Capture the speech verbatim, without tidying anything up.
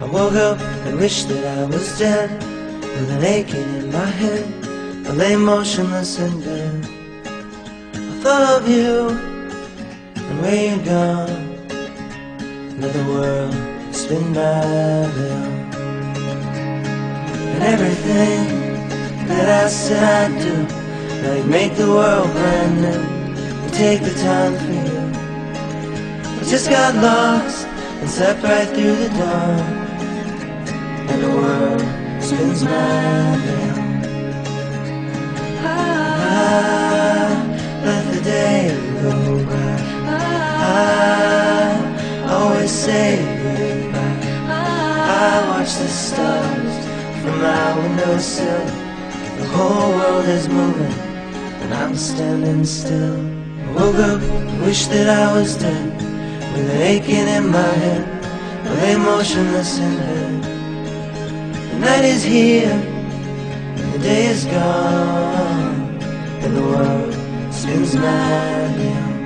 I woke up and wished that I was dead, with an aching in my head. I lay motionless in bed. I thought of you and where you'd gone. Another world spin by them, and everything that I said I'd do, like make the world brand new and take the time for you. I just got lost and slept right through the dawn, and the world spins my round. I let the day go by. I always say goodbye. I watch the stars from my windowsill. The whole world is moving and I'm standing still. I woke up and wished that I was dead, with an aching in my head. I lay motionless in bed. The night is here, and the day is gone, and the world spins madly.